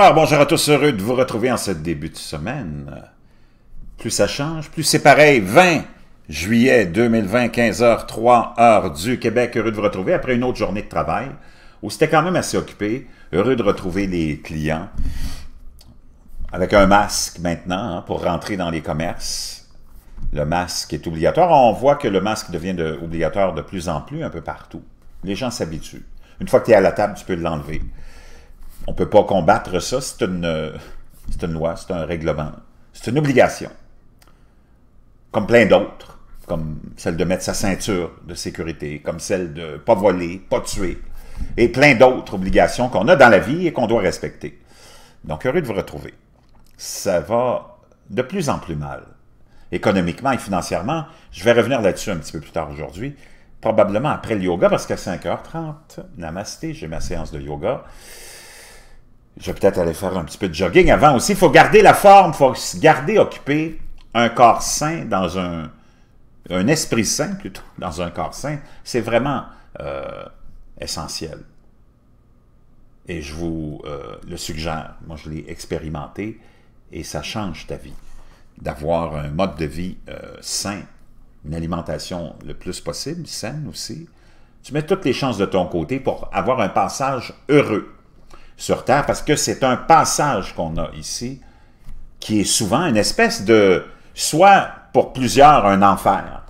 Alors, bonjour à tous, heureux de vous retrouver en ce début de semaine. Plus ça change, plus c'est pareil. 20 juillet 2020, 15h03, heure du Québec. Heureux de vous retrouver après une autre journée de travail où c'était quand même assez occupé. Heureux de retrouver les clients avec un masque maintenant hein, pour rentrer dans les commerces. Le masque est obligatoire. On voit que le masque devient obligatoire de plus en plus un peu partout. Les gens s'habituent. Une fois que tu es à la table, tu peux l'enlever. On ne peut pas combattre ça, c'est une loi, c'est un règlement, c'est une obligation. Comme plein d'autres, comme celle de mettre sa ceinture de sécurité, comme celle de ne pas voler, pas tuer, et plein d'autres obligations qu'on a dans la vie et qu'on doit respecter. Donc, heureux de vous retrouver. Ça va de plus en plus mal, économiquement et financièrement. Je vais revenir là-dessus un petit peu plus tard aujourd'hui, probablement après le yoga, parce qu'à 5h30, namasté, j'ai ma séance de yoga. Je vais peut-être aller faire un petit peu de jogging avant aussi. Il faut garder la forme, il faut se garder occupé. Un corps sain dans un esprit sain plutôt, dans un corps sain, c'est vraiment essentiel. Et je vous le suggère. Moi, je l'ai expérimenté et ça change ta vie. D'avoir un mode de vie sain, une alimentation le plus possible, saine aussi. Tu mets toutes les chances de ton côté pour avoir un passage heureux sur Terre, parce que c'est un passage qu'on a ici, qui est souvent une espèce de, soit pour plusieurs un enfer,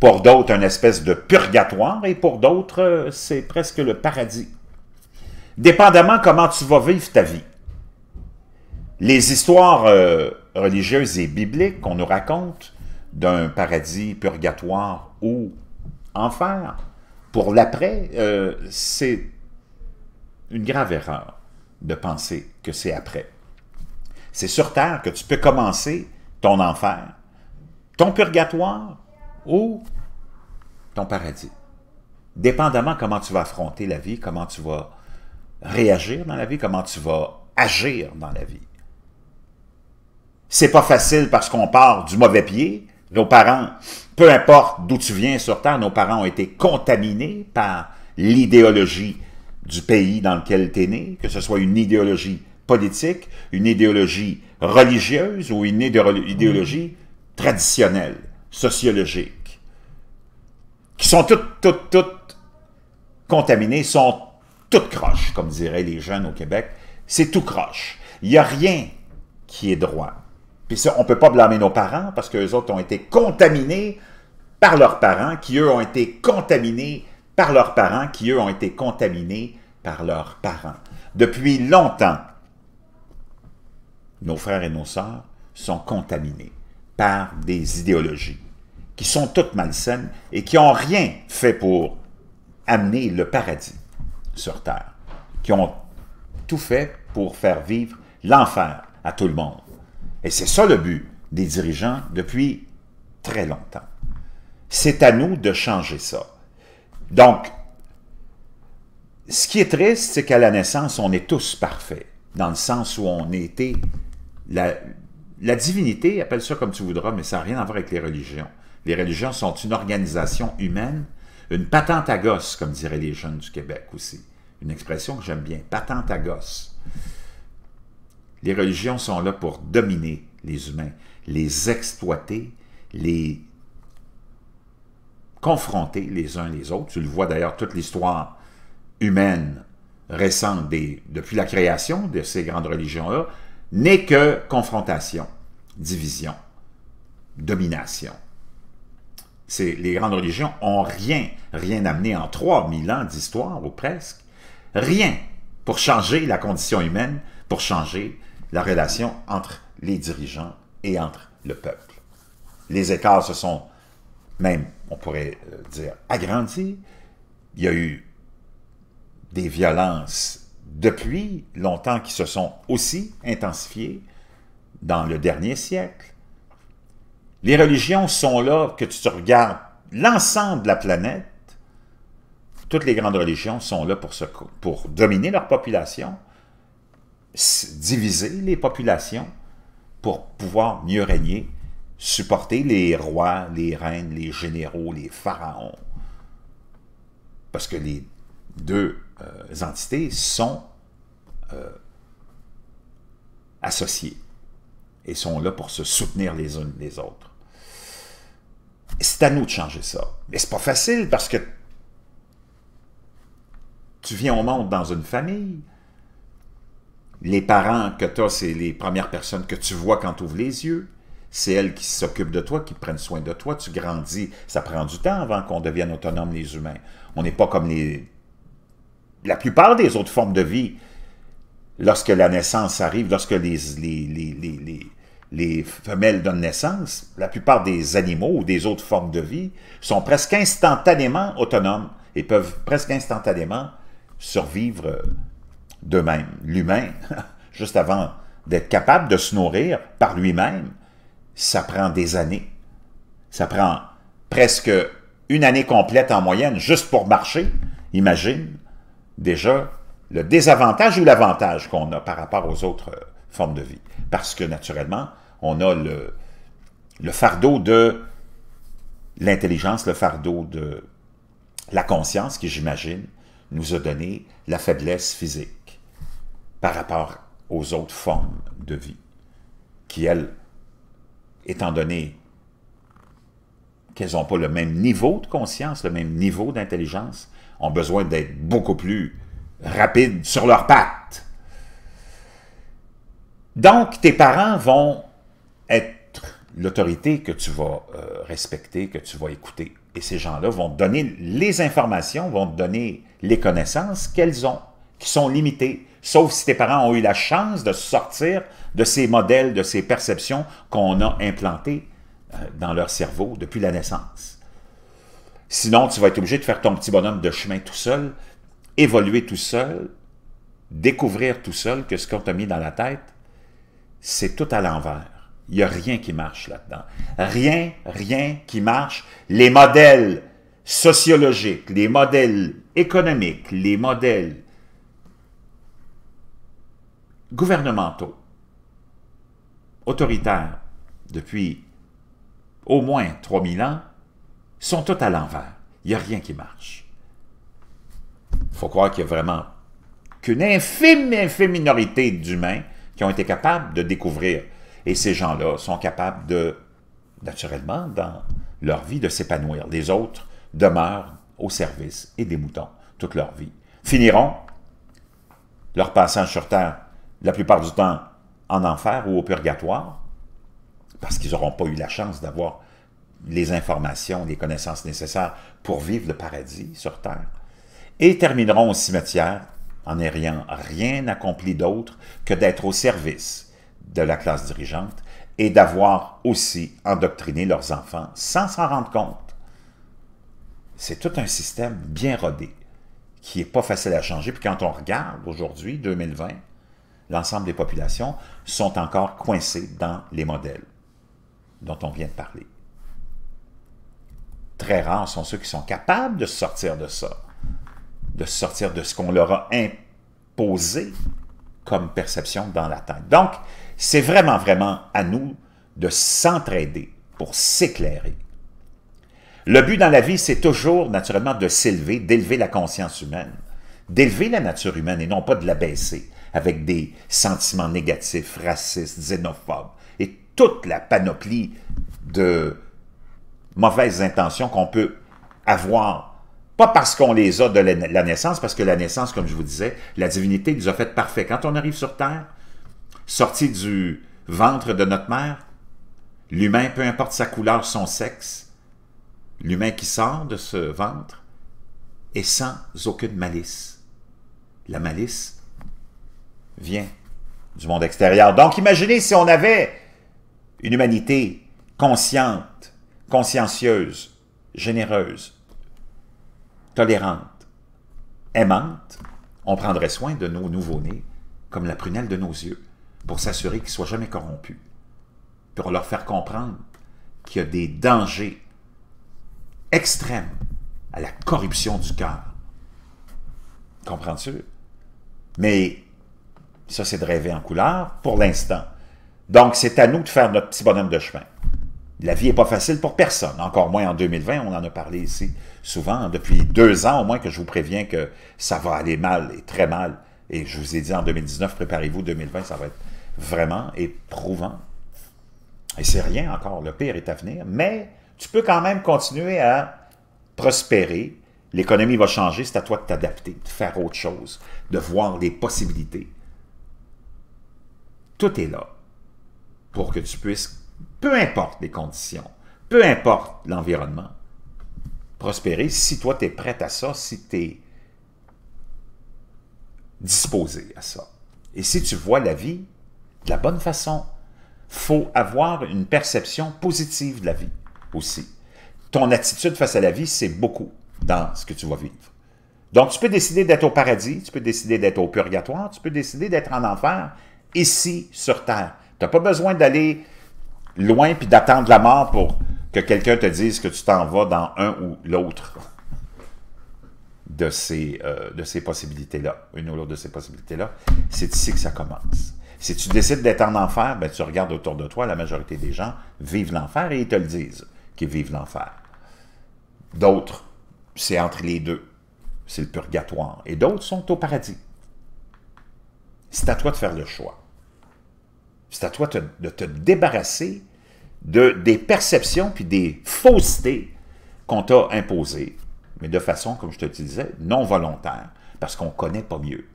pour d'autres une espèce de purgatoire, et pour d'autres c'est presque le paradis. Dépendamment comment tu vas vivre ta vie. Les histoires religieuses et bibliques qu'on nous raconte d'un paradis, purgatoire ou enfer, pour l'après, c'est une grave erreur de penser que c'est après. C'est sur Terre que tu peux commencer ton enfer, ton purgatoire ou ton paradis. Dépendamment comment tu vas affronter la vie, comment tu vas réagir dans la vie, comment tu vas agir dans la vie. C'est pas facile parce qu'on part du mauvais pied. Nos parents, peu importe d'où tu viens sur Terre, nos parents ont été contaminés par l'idéologie du pays dans lequel tu es né, que ce soit une idéologie politique, une idéologie religieuse ou une idéologie traditionnelle, sociologique, qui sont toutes contaminées, sont toutes croches, comme diraient les jeunes au Québec. C'est tout croche. Il n'y a rien qui est droit. Puis ça, on ne peut pas blâmer nos parents parce qu'eux autres ont été contaminés par leurs parents, qui eux ont été contaminés par leurs parents, qui eux ont été contaminés par leurs parents. Depuis longtemps, nos frères et nos sœurs sont contaminés par des idéologies qui sont toutes malsaines et qui n'ont rien fait pour amener le paradis sur Terre, qui ont tout fait pour faire vivre l'enfer à tout le monde. Et c'est ça le but des dirigeants depuis très longtemps. C'est à nous de changer ça. Donc, ce qui est triste, c'est qu'à la naissance, on est tous parfaits, dans le sens où on était... La divinité, appelle ça comme tu voudras, mais ça n'a rien à voir avec les religions. Les religions sont une organisation humaine, une patente à gosse, comme diraient les jeunes du Québec aussi. Une expression que j'aime bien, patente à gosse. Les religions sont là pour dominer les humains, les exploiter, les... confrontés les uns les autres. Tu le vois d'ailleurs toute l'histoire humaine récente, depuis la création de ces grandes religions-là, n'est que confrontation, division, domination. Les grandes religions n'ont rien amené en 3000 ans d'histoire, ou presque, rien pour changer la condition humaine, pour changer la relation entre les dirigeants et entre le peuple. Les écarts se sont même, on pourrait dire, agrandi. Il y a eu des violences depuis longtemps qui se sont aussi intensifiées dans le dernier siècle. Les religions sont là, que tu regardes l'ensemble de la planète, toutes les grandes religions sont là pour dominer leur population, diviser les populations pour pouvoir mieux régner, supporter les rois, les reines, les généraux, les pharaons. Parce que les deux entités sont associés et sont là pour se soutenir les unes les autres. C'est à nous de changer ça. Mais c'est pas facile parce que tu viens au monde dans une famille. Les parents que tu as, c'est les premières personnes que tu vois quand tu ouvres les yeux. C'est elles qui s'occupent de toi, qui prennent soin de toi. Tu grandis. Ça prend du temps avant qu'on devienne autonome, les humains. On n'est pas comme la plupart des autres formes de vie. Lorsque la naissance arrive, lorsque les femelles donnent naissance, la plupart des animaux ou des autres formes de vie sont presque instantanément autonomes et peuvent presque instantanément survivre d'eux-mêmes. L'humain, juste avant d'être capable de se nourrir par lui-même, ça prend des années. Ça prend presque une année complète en moyenne juste pour marcher. Imagine déjà le désavantage ou l'avantage qu'on a par rapport aux autres formes de vie. Parce que naturellement, on a le fardeau de l'intelligence, le fardeau de la conscience qui, j'imagine, nous a donné la faiblesse physique par rapport aux autres formes de vie, qui, elles, étant donné qu'elles n'ont pas le même niveau de conscience, le même niveau d'intelligence, ont besoin d'être beaucoup plus rapides sur leurs pattes. Donc, tes parents vont être l'autorité que tu vas respecter, que tu vas écouter. Et ces gens-là vont te donner les informations, vont te donner les connaissances qu'elles ont, qui sont limitées. Sauf si tes parents ont eu la chance de sortir de ces modèles, de ces perceptions qu'on a implantées dans leur cerveau depuis la naissance. Sinon, tu vas être obligé de faire ton petit bonhomme de chemin tout seul, évoluer tout seul, découvrir tout seul que ce qu'on t'a mis dans la tête, c'est tout à l'envers. Il n'y a rien qui marche là-dedans. Rien qui marche. Les modèles sociologiques, les modèles économiques, les modèles gouvernementaux, autoritaires, depuis au moins 3000 ans, sont tous à l'envers. Il n'y a rien qui marche. Il faut croire qu'il n'y a vraiment qu'une infime minorité d'humains qui ont été capables de découvrir. Et ces gens-là sont capables de, naturellement, dans leur vie, de s'épanouir. Les autres demeurent au service et des moutons toute leur vie. Finiront leur passage sur Terre la plupart du temps en enfer ou au purgatoire, parce qu'ils n'auront pas eu la chance d'avoir les informations, les connaissances nécessaires pour vivre le paradis sur Terre, et termineront au cimetière en n'ayant rien accompli d'autre que d'être au service de la classe dirigeante et d'avoir aussi endoctriné leurs enfants sans s'en rendre compte. C'est tout un système bien rodé qui n'est pas facile à changer. Puis quand on regarde aujourd'hui, 2020, l'ensemble des populations sont encore coincées dans les modèles dont on vient de parler. Très rares sont ceux qui sont capables de sortir de ça, de sortir de ce qu'on leur a imposé comme perception dans la tête. Donc, c'est vraiment à nous de s'entraider pour s'éclairer. Le but dans la vie, c'est toujours, naturellement, de s'élever, d'élever la conscience humaine, d'élever la nature humaine et non pas de l'abaisser, avec des sentiments négatifs, racistes, xénophobes, et toute la panoplie de mauvaises intentions qu'on peut avoir, pas parce qu'on les a de la naissance, parce que la naissance, comme je vous disais, la divinité nous a fait parfaits. Quand on arrive sur Terre, sorti du ventre de notre mère, l'humain, peu importe sa couleur, son sexe, l'humain qui sort de ce ventre est sans aucune malice. La malice vient du monde extérieur. Donc, imaginez si on avait une humanité consciente, consciencieuse, généreuse, tolérante, aimante, on prendrait soin de nos nouveau-nés comme la prunelle de nos yeux pour s'assurer qu'ils ne soient jamais corrompus, pour leur faire comprendre qu'il y a des dangers extrêmes à la corruption du cœur. Comprends-tu? Mais ça, c'est de rêver en couleur pour l'instant. Donc, c'est à nous de faire notre petit bonhomme de chemin. La vie n'est pas facile pour personne, encore moins en 2020, on en a parlé ici souvent, depuis 2 ans au moins que je vous préviens que ça va aller mal et très mal. Et je vous ai dit en 2019, préparez-vous, 2020, ça va être vraiment éprouvant. Et c'est rien encore, le pire est à venir, mais tu peux quand même continuer à prospérer. L'économie va changer, c'est à toi de t'adapter, de faire autre chose, de voir les possibilités. Tout est là pour que tu puisses, peu importe les conditions, peu importe l'environnement, prospérer si toi tu es prêt à ça, si tu es disposé à ça. Et si tu vois la vie de la bonne façon, il faut avoir une perception positive de la vie aussi. Ton attitude face à la vie, c'est beaucoup dans ce que tu vas vivre. Donc, tu peux décider d'être au paradis, tu peux décider d'être au purgatoire, tu peux décider d'être en enfer, ici, sur Terre. Tu n'as pas besoin d'aller loin puis d'attendre la mort pour que quelqu'un te dise que tu t'en vas dans un ou l'autre de ces possibilités-là. Une ou l'autre de ces possibilités-là. C'est ici que ça commence. Si tu décides d'être en enfer, ben, tu regardes autour de toi, la majorité des gens vivent l'enfer et ils te le disent qu'ils vivent l'enfer. D'autres, c'est entre les deux. C'est le purgatoire. Et d'autres sont au paradis. C'est à toi de faire le choix. C'est à toi de te débarrasser des perceptions puis des faussetés qu'on t'a imposées, mais de façon, comme je te disais, non volontaire, parce qu'on ne connaît pas mieux.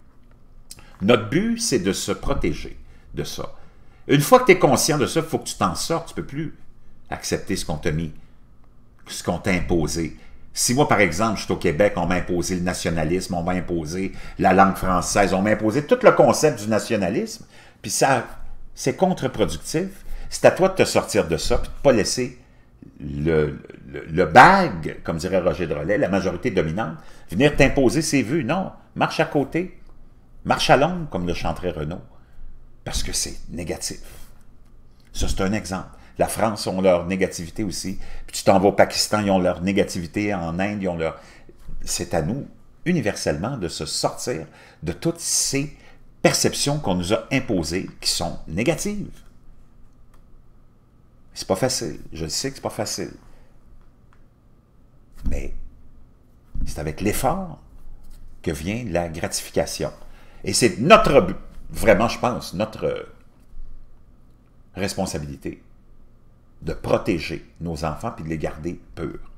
Notre but, c'est de se protéger de ça. Une fois que tu es conscient de ça, il faut que tu t'en sortes, tu ne peux plus accepter ce qu'on t'a mis, ce qu'on t'a imposé. Si moi, par exemple, je suis au Québec, on m'a imposé le nationalisme, on m'a imposé la langue française, on m'a imposé tout le concept du nationalisme, puis ça, c'est contre-productif. C'est à toi de te sortir de ça, puis de ne pas laisser le bag, comme dirait Roger Drolet, la majorité dominante, venir t'imposer ses vues. Non, marche à côté, marche à l'ombre, comme le chanterait Renaud, parce que c'est négatif. Ça, c'est un exemple. La France ont leur négativité aussi, puis tu t'en vas au Pakistan, ils ont leur négativité, en Inde, ils ont leur... C'est à nous, universellement, de se sortir de toutes ces perceptions qu'on nous a imposées, qui sont négatives. C'est pas facile. Je le sais que c'est pas facile. Mais c'est avec l'effort que vient la gratification. Et c'est notre but, vraiment, je pense, notre responsabilité de protéger nos enfants puis de les garder purs.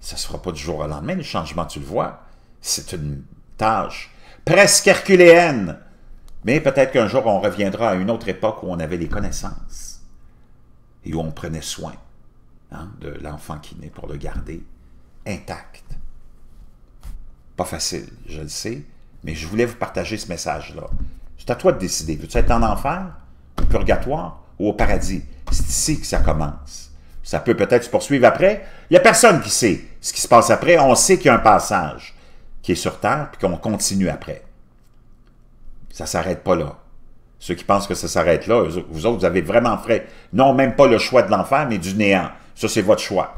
Ça ne se fera pas du jour au lendemain, le changement, tu le vois. C'est une tâche presque herculéenne. Mais peut-être qu'un jour, on reviendra à une autre époque où on avait les connaissances et où on prenait soin de l'enfant qui naît pour le garder intact. Pas facile, je le sais, mais je voulais vous partager ce message-là. C'est à toi de décider. Veux-tu être en enfer, au purgatoire ou au paradis? C'est ici que ça commence. Ça peut peut-être se poursuivre après. Il n'y a personne qui sait ce qui se passe après. On sait qu'il y a un passage qui est sur Terre puis qu'on continue après. Ça ne s'arrête pas là. Ceux qui pensent que ça s'arrête là, vous autres, vous avez vraiment fait, non, même pas le choix de l'enfer, mais du néant. Ça, c'est votre choix.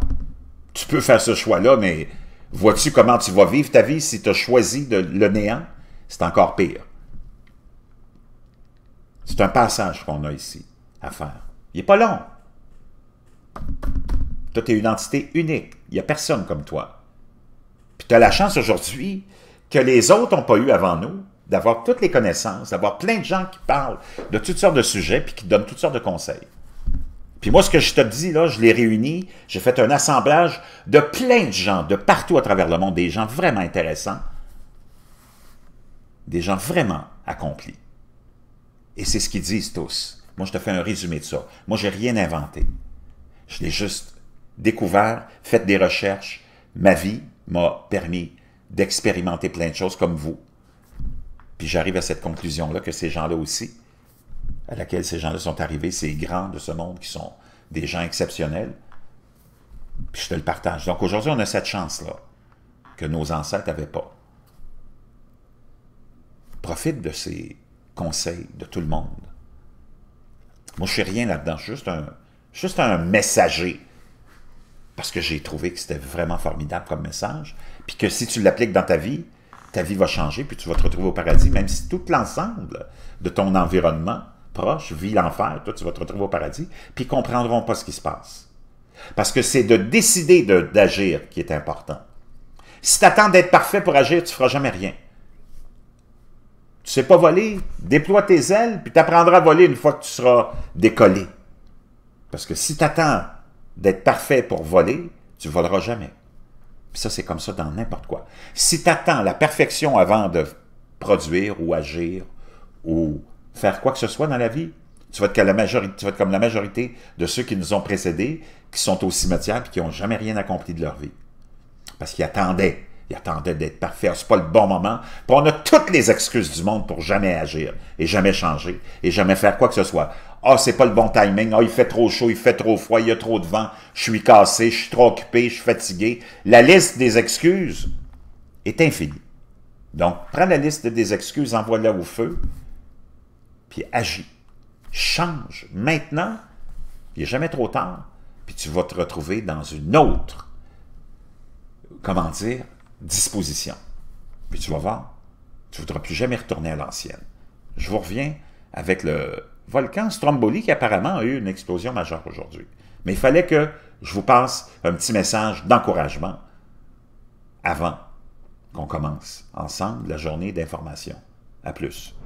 Tu peux faire ce choix-là, mais vois-tu comment tu vas vivre ta vie si tu as choisi le néant? C'est encore pire. C'est un passage qu'on a ici à faire. Il n'est pas long. Toi, tu es une entité unique. Il n'y a personne comme toi. Puis tu as la chance aujourd'hui que les autres n'ont pas eu avant nous, d'avoir toutes les connaissances, d'avoir plein de gens qui parlent de toutes sortes de sujets puis qui donnent toutes sortes de conseils. Puis moi, ce que je te dis, là, je l'ai réuni, j'ai fait un assemblage de plein de gens, de partout à travers le monde, des gens vraiment intéressants, des gens vraiment accomplis. Et c'est ce qu'ils disent tous. Moi, je te fais un résumé de ça. Moi, j'ai rien inventé. Je l'ai juste découvert, fait des recherches. Ma vie m'a permis d'expérimenter plein de choses comme vous. Puis j'arrive à cette conclusion-là que ces gens-là aussi, à laquelle ces gens-là sont arrivés, ces grands de ce monde qui sont des gens exceptionnels, puis je te le partage. Donc aujourd'hui, on a cette chance-là que nos ancêtres n'avaient pas. Profite de ces conseils de tout le monde. Moi, je ne suis rien là-dedans, je suis juste un messager. Parce que j'ai trouvé que c'était vraiment formidable comme message, puis que si tu l'appliques dans ta vie va changer, puis tu vas te retrouver au paradis, même si tout l'ensemble de ton environnement proche vit l'enfer, toi, tu vas te retrouver au paradis, puis ils ne comprendront pas ce qui se passe. Parce que c'est de décider d'agir qui est important. Si tu attends d'être parfait pour agir, tu ne feras jamais rien. Tu sais pas voler, déploie tes ailes, puis tu apprendras à voler une fois que tu seras décollé. Parce que si tu attends d'être parfait pour voler, tu ne voleras jamais. Puis ça, c'est comme ça dans n'importe quoi. Si tu attends la perfection avant de produire ou agir ou faire quoi que ce soit dans la vie, tu vas être comme la majorité, de ceux qui nous ont précédés, qui sont au cimetière et qui n'ont jamais rien accompli de leur vie. Parce qu'ils attendaient. Ils attendaient d'être parfaits. C'est pas le bon moment. Puis on a toutes les excuses du monde pour jamais agir et jamais changer et jamais faire quoi que ce soit. Ah, c'est pas le bon timing. Ah, il fait trop chaud, il fait trop froid, il y a trop de vent. Je suis cassé, je suis trop occupé, je suis fatigué. La liste des excuses est infinie. Donc, prends la liste des excuses, envoie-la au feu, puis agis. Change maintenant. Il n'est jamais trop tard. Puis tu vas te retrouver dans une autre, comment dire, disposition. Puis tu vas voir, tu ne voudras plus jamais retourner à l'ancienne. Je vous reviens avec le volcan Stromboli qui apparemment a eu une explosion majeure aujourd'hui. Mais il fallait que je vous passe un petit message d'encouragement avant qu'on commence ensemble la journée d'information. À plus.